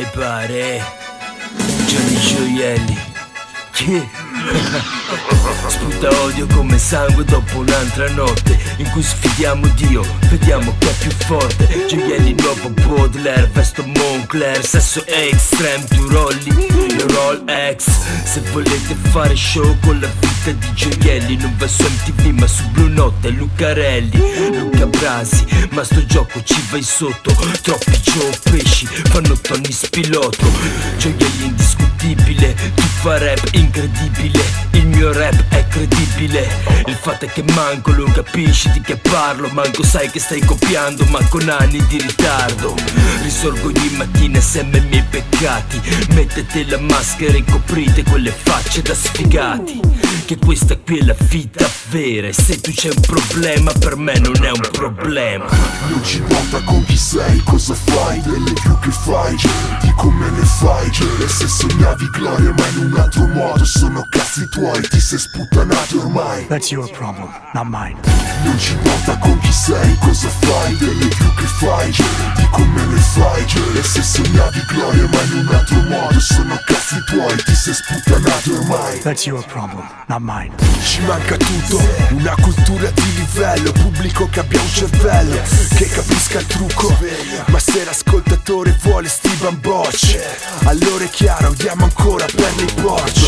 mai pare. Gionni Gioielli, yeah. Sputa odio come sangue dopo un'altra notte in cui sfidiamo Dio, vediamo chi è più forte. Gioielli nuovo Baudelaire, vesto Moncler, sesso extreme, tu rolli le Rolex. Se volete fare show con la vita di Gioielli, non va su MTV ma su Blu Notte, Lucarelli, Luca Brasi, ma sto gioco ci vai sotto. Troppi Joe Pesci fanno Tony Spiloto. Gioielli indiscutibile, tu fa rap incredibile, il mio rap è credibile. Il fatto è che manco lo capisci di che parlo, manco sai che stai copiando, ma con anni di ritardo. Risorgo ogni mattina sempre i miei peccati, mettete la maschera e coprite quelle facce da sfigati, che questa qui è la vita vera e se tu c'è un problema per me non è un problema. Non ci importa con chi sei, cosa fai, delle più che fai, di come ne fai, e se sognavi gloria ma in un altro modo, sono cazzi tuoi, ti sei sputanato ormai. That's your problem, not mine. Non ci importa con chi sei, cosa fai, delle più che fai, di come ne fai, e se sognavi gloria ma in un altro modo, sono cazzi tuoi, ti sei sputanato ormai. That's your problem, not mine. Ci manca tutto, una cultura di livello, pubblico che abbia un cervello, che capisca il trucco. Ma se l'ascoltatore vuole Steven Bocce, allora è chiaro, odiamo ancora per i porci.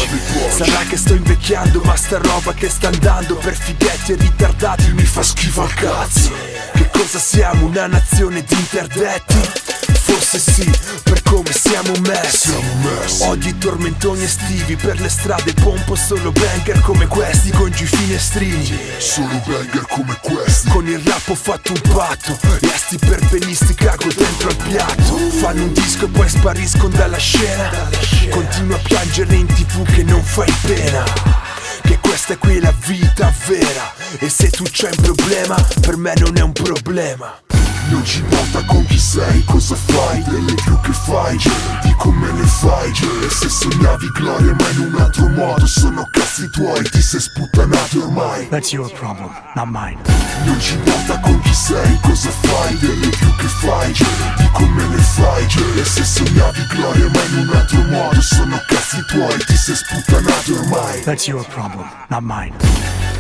Sarà che sto invecchiando, ma sta roba che sta andando per fighetti e ritardati mi fa schifo al cazzo. Che cosa siamo, una nazione di interdetti? Forse sì, per come siamo messi. Oggi tormentoni estivi, per le strade pompo solo banger come questi, con giufinestrini, solo banger come questi. Con il rap ho fatto un patto, e a sti perbenisti cago dentro al piatto. Fanno un disco e poi spariscono dalla scena, continuo a piangere in TV che non fai pena, che questa qui è la vita vera e se tu c'hai un problema per me non è un problema. Non ci importa con chi sei, cosa fai, delle più che fai, di come ne fai, e se sognavi gloria ma in un altro modo, sono cazzi tuoi, ti sei sputanato ormai. That's your problem, not mine. Non ci importa con chi sei, cosa fai, delle più che fai, di come ne fai, e se sognavi gloria ma in un altro modo, sono cazzi tuoi, ti sei sputanato ormai. That's your problem, not mine.